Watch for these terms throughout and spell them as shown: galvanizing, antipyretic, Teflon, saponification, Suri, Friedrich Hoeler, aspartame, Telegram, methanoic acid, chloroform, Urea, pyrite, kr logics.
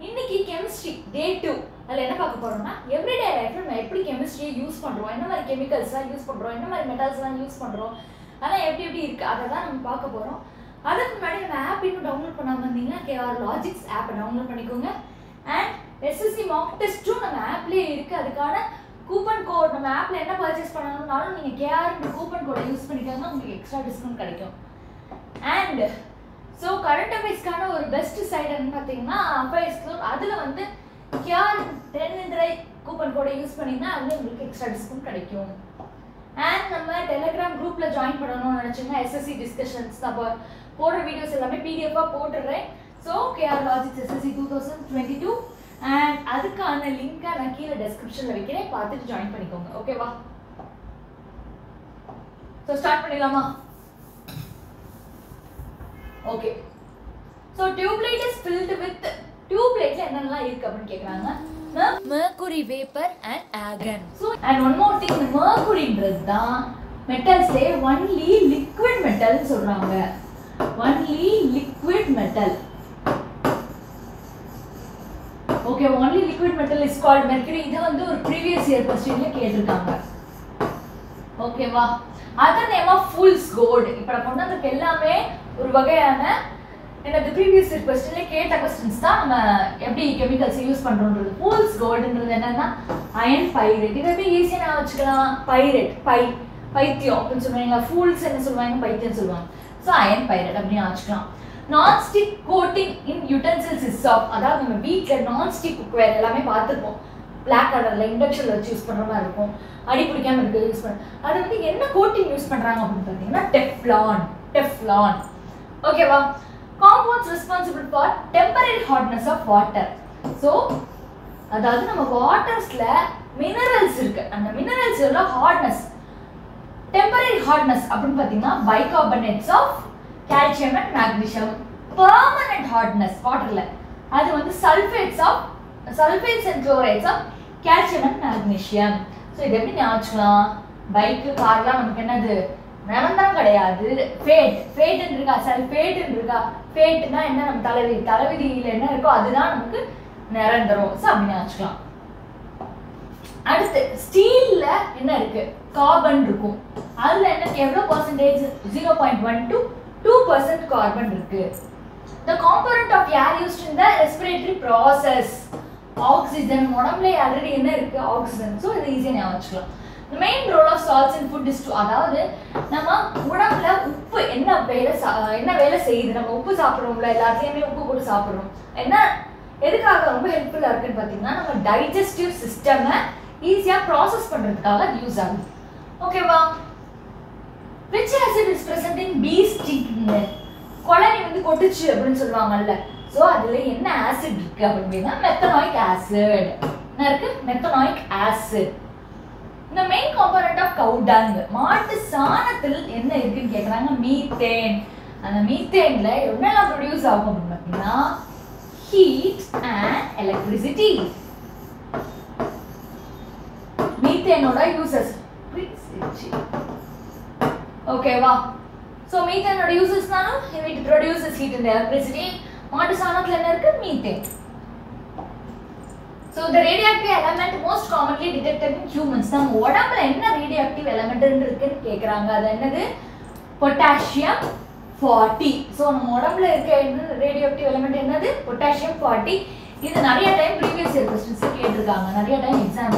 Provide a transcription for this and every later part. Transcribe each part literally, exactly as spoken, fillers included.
Iniki chemistry day two. Everyday life we use chemistry use chemicals use metals use pondrom. If you app, you can download the Logics app. And S S C mock test too. We have coupon code. We have purchased the coupon code. Use extra discount. And so, current affairs is best side. That is coupon code. Use extra discount. And we Telegram group la join S S C discussions videos P D F. So K R Logics S S C twenty twenty-two and adukana link in the description la join panikonga. Okay va. So start pannilama. Okay. So tube plate is filled with tube plate mercury vapor and argon. So, and one more thing, mercury is metals say only liquid metal solranga. Only liquid metal. Okay, only liquid metal is called mercury. This is previous year question. Okay, wow. That's the name of fool's gold. Now, we will in the previous question, we questions chemicals use fool's gold iron pyrite. It is easy pyrite, py, pythio. Fools pythio. So iron pyrite. Non-stick coating in utensils is soft. That is wheat non-stick cookware. Black color induction use pannadha use pannadha. Coating use Teflon. Teflon. Okay, wow. Compounds responsible for temporary hardness of water. So, that is waters minerals and the minerals are hardness. Temporary hardness bicarbonates of calcium and magnesium. Permanent hardness water that is sulfates of sulfates and chlorides of calcium and magnesium. So, this is the bike car. Fate, fate and riga, sulfate and riga, fate na enna nam thalavidi, thalavidi illa enna irukko adu dhaan namukku nirandaram so apdi naachukalam. Adutha steel la enna irukku carbon irukku adula enna evlo percentage zero point one to two percent carbon irukku. The component of air used in the respiratory process oxygen modamle already enna irukku oxygen so idu easy ah naachukalam. The main role of salts in food is to allow the Nama Udamla Uppu enna vela sa enna vela seid Nama Uppu saapurumla ellathiyume Uppu potu saapurom enna edukkaga romba helpful ah irukku pathina nama digestive system easy ah process pandradhukaga use agum. Okay va. Which acid is present in bee sting? Kolani vandu kotichu appdi solvanga alla so adile enna acid irukku appadina methanoic acid enna irukku methanoic acid. The main component of cow dung மாட்டு சாணத்தில் என்ன இருக்குன்னு கேக்குறாங்க methane. அந்த methaneல என்னெல்லாம் produce ஆகும் அப்படினா heat and electricity. Methane ஓட uses. Okay வா. So methane ஓட uses நானு it produces heat and electricity. மாட்டு சாணத்துல என்ன இருக்கு methane. So the radioactive element most commonly detected in humans. Now, what is the radioactive element? That is potassium forty. So, what is the radioactive element? Potassium forty. This is the previous year questions. This is the exam.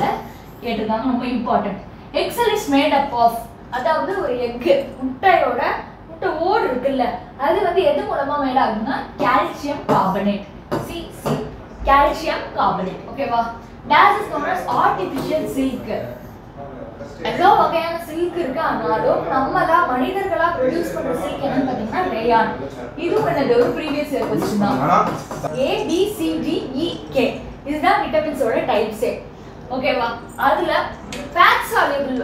Important. Excel is made up of. That is the egg. That is the wood. That is the calcium carbonate. See, see. Calcium carbonate. Okay, wow. That is known as artificial silk. Hello, okay, silk irukka analo nammala manidargala produce pandra silk enna pathina rayon. Idu enna the previous year question da. A B C D E K. This is vitamins oda types. Okay, wow. Adula fat soluble.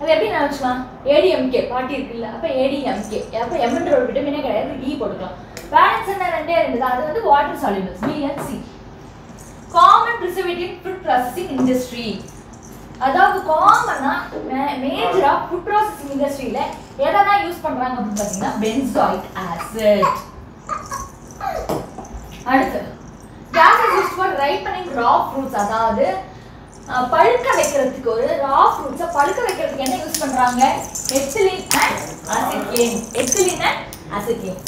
Adha eppadi naachuva? A D M K party irukilla. Appo A D M K. Appo M endra oru vitamin kedaiyadhu E podukalam. Fats enna rendu rendu da adhu vandu water solubles B and C. Common preservative in food processing industry. That is common major food processing industry. What do use Benzoic acid. That's fry raw fruits. That is, raw fruits use ethylene and acetylene. Ethylene and acetylene.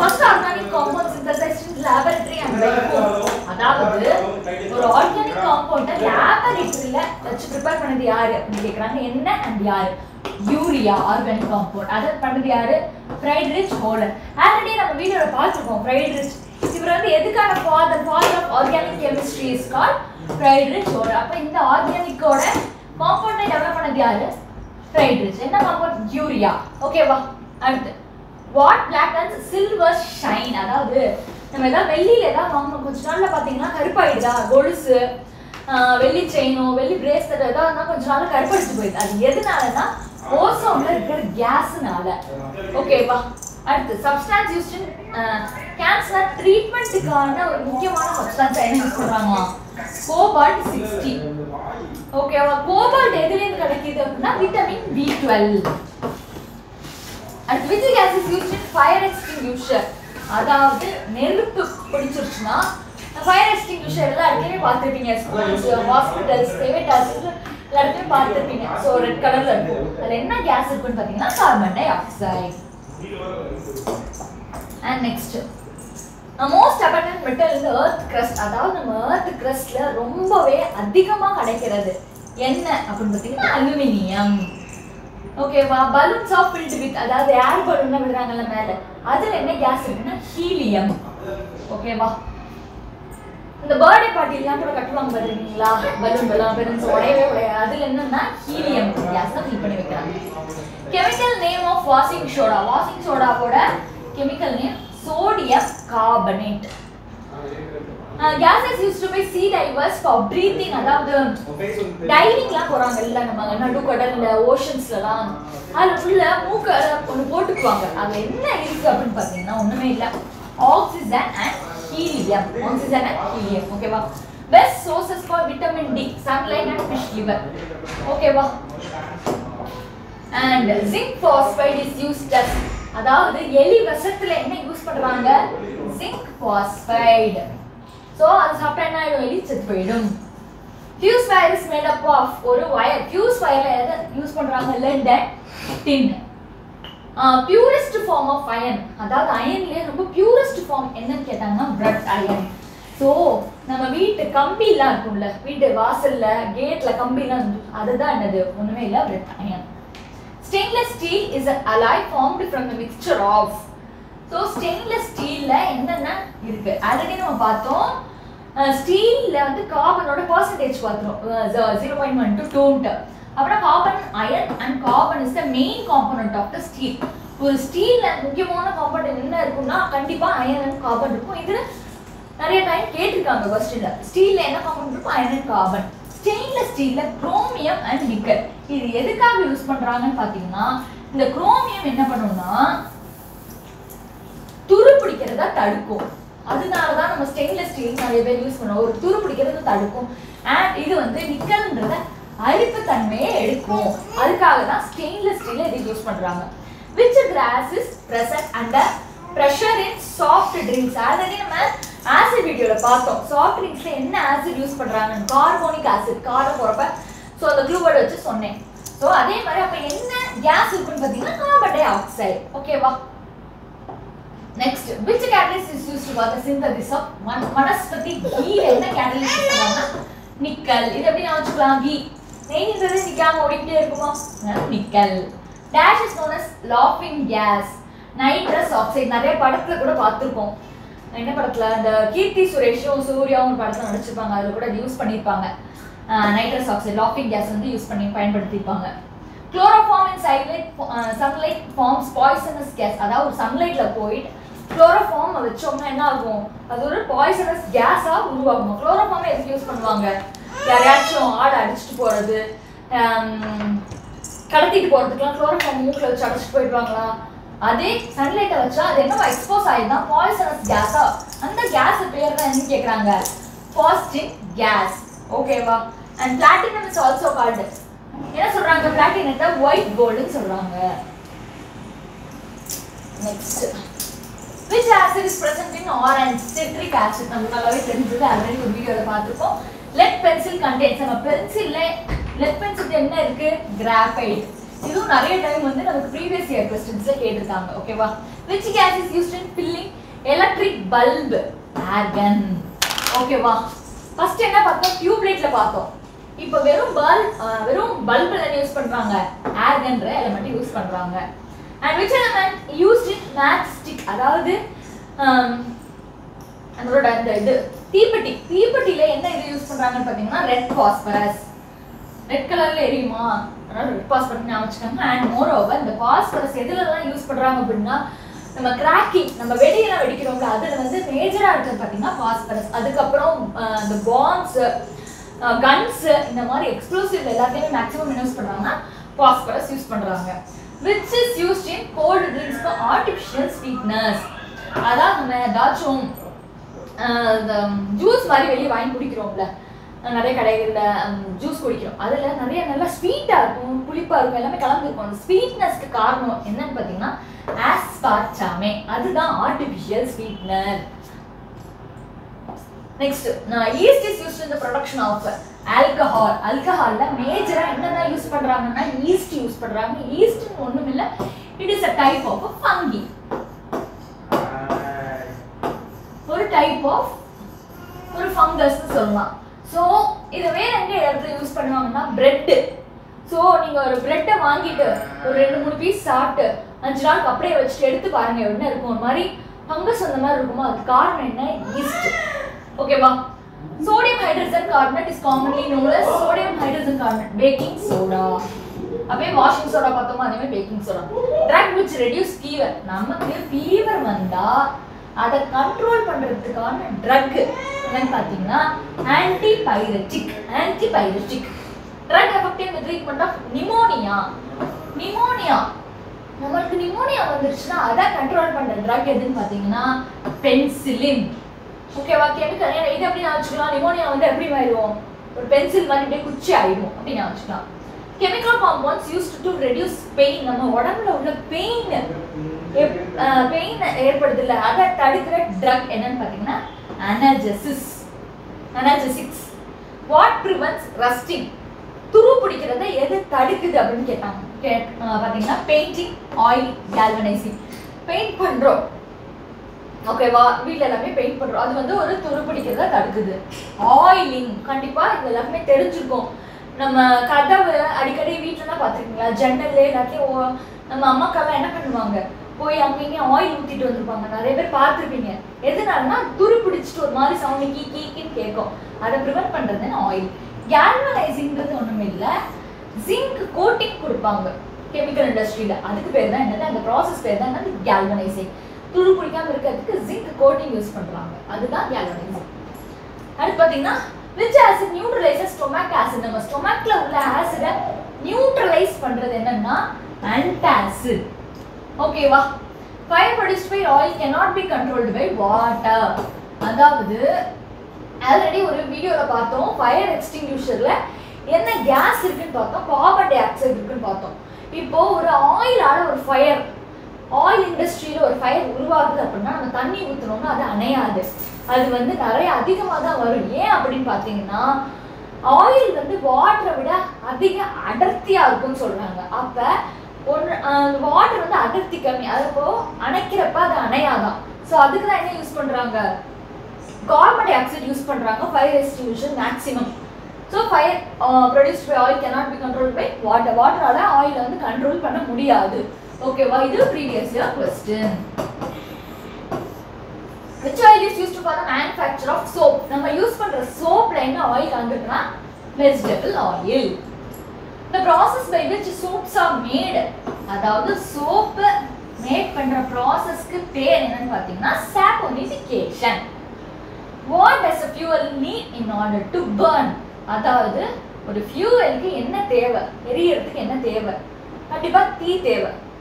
First organic compound synthesized in laboratory and by home. That is, organic compound in laboratory prepare urea organic compound. That is Friedrich Hoeler. Already we have a video about Friedrich. If you father, father of organic chemistry is called Friedrich Hoeler. So, this organic compound developed Friedrich. What about urea? Okay, what blackens silver shine? That is, we have a gold chain, gold bracelet. That is, that is ozone is gas. Okay, wow. And the substance used in uh, cancer treatment is cobalt sixty. Okay, wow. Cobalt is vitamin B twelve. And which gas is used in fire extinguisher? That is fire extinguisher. Hospitals, private so red color la gas carbon dioxide. And next the most abundant metal in the earth crust, adavad earth crust la rombave adhigama kadaikirathu enna appo pathina aluminum. Okay, balloons are filled with adavad air balloon la vidranga la mele adha enna gas irukna helium. Okay, wow. The birthday party is not a balloon, but helium gas. Chemical name of washing soda. Washing soda chemical name sodium carbonate. Uh, gases used to be sea divers for breathing. Diving la oceans la. Oxygen and helium. Oxygen and helium. Okay, wow. Best sources for vitamin D, sunlight and fish liver. Okay, wow. And zinc phosphide is used as adavad eli vasathula enna use padranga zinc phosphide. So adu sapta enna eli chet poidum. Fuse wire is made up of oru wire. Fuse wire la use padranga lead and tin. Uh, purest form of iron. That iron is purest form of blood iron. So, we have a kambi la veetu vaasal la gate la kambi la blood iron. Stainless steel is an alloy formed from the mixture of. So, stainless steel la enna na irukku already nama paathom. Steel la vandu carbon oda percentage paathrom zero point one to two. Carbon, iron and carbon is the main component of the steel. So, steel and component iron and carbon. Steel and component iron and carbon. Stainless steel chromium and nickel. This is how we use the chromium. That is why we use stainless steel. And this is nickel. Stainless steel. Which gas is present under pressure in soft drinks? Acid video. Soft drinks acid use carbonic acid. So the glue word is on. So that is why gas is carbon dioxide. Okay, next, which catalyst is used for the synthesis of vanaspati ghee? Nickel. Nickel. Dash is known as laughing gas. Nitrous oxide. Kirti Suresh, Surya, use nitrous oxide, laughing gas use. Chloroform in sunlight forms poisonous gas. That is sunlight chloroform is poisonous gas. Chloroform is used. Reaction odd addition to the chloroform, sunlight, exposed poisonous gas. And the gas is caustic gas. Okay, and platinum is also called. Platinum is white gold. Next. Which acid is present in orange? Citric acid. Lead pencil contains pencil lead pencil graphite. This is the previous year questions. Okay, which gas is used in filling electric bulb? Argon. Okay, first tube light. Now we use argon element. And which element used in matchstick? That is T P T. T P T is used red phosphorus. Red color red phosphorus. And moreover, the phosphorus is used for cracking. That is major phosphorus. The bombs, guns, explosives, maximum use phosphorus used. Which is used in cold drinks for artificial sweetness. That is the juice we wine juice that is sweet sweetness aspartame. That is artificial sweetness. Next, yeast is used in the production of alcohol. Alcohol la major enna use pandranga yeast use pandranga. Yeast onnumilla, it is a type of a fungi. For type of for fungus nu solla. So idu vera enga eduthu use pannuvanga bread. So neenga or bread ah vaangittu or rendu moonu piece saaptu anju naal appadiye vechitu eduthu paarenga enna irukum or mari fungus andha mari irukuma adhu kaaranam enna yeast. Okay va. Sodium hydrogen carbonate is commonly known as sodium hydrogen carbonate, baking soda. Now, washing soda is baking soda. Drug which reduces fever. If we have fever, that control drug is antipyretic. Antipyretic. Drug affecting the treatment of pneumonia. Pneumonia. If we have pneumonia, that control drug is penicillin. Okay, chemical pneumonia pencil chemical compounds used to reduce pain. pain pain drug analgesics. Analgesics. What prevents rusting? Painting, oil, galvanizing. Paint okay, we paint oiling. Oil. Galvanizing zinc coating chemical industry. The process is galvanizing. Zinc coating use galvanizing. And which acid neutralizes stomach acid? Stomach acid neutralize antacid. Okay, fire produced by oil cannot be controlled by water. That is already one video fire extinguisher gas carbon dioxide. Now oil fire. Oil industry or fire uruvaagudhu appadina nam thanni uthunona adu anayadu adu vandu nariya adhigamada varum yen appdin pathina oil vandu water vida adhiga adarthiya irukum solranga appa water vandu adarthi kami adho anaikirappa adu anayada so adukku da enna use pandranga carbon dioxide use pandranga fire extinguisher maximum. So fire uh, produced by oil cannot be controlled by water. Water ala oil vandu control panna mudiyadu. Okay, why the previous year question? Which oil is used for the manufacture of soap? We use soap line oil under vegetable oil. The process by which soaps are made, that is soap made the process is saponification. What does a fuel need in order to burn? That is, fuel is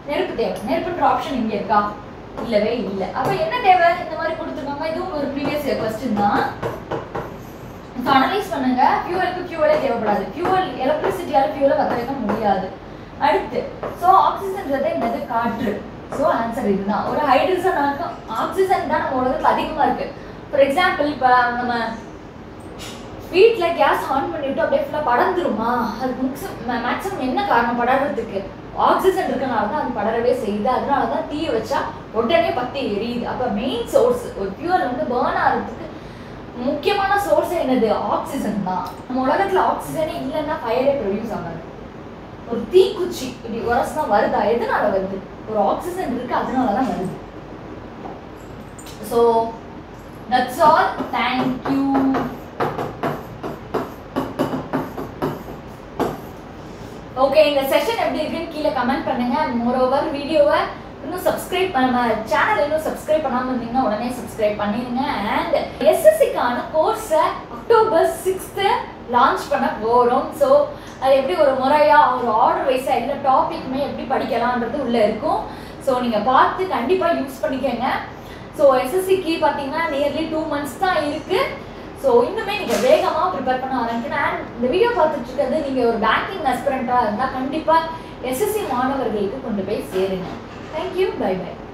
Nerput option in your cup. Eleven. Then, previous question. Analyze fuel, fuel, fuel, electricity, fuel, so, oxygen is a cartridge. So answer is that. Or high density oxygen is for example, feet like gas on maximum oxygen is the main source. The source is oxygen. Oxygen is fire. Or tea kuchi, if you are a or oxygen. So that's all. Thank you. Okay, in the session, everyone can comment. And moreover, video subscribe to my channel. Subscribe to subscribe. And S S C course October sixth. Launch so I will order topic so you can use it. So S S C key nearly two months so you can prepare and the video you banking aspirant S S C. Thank you, bye bye.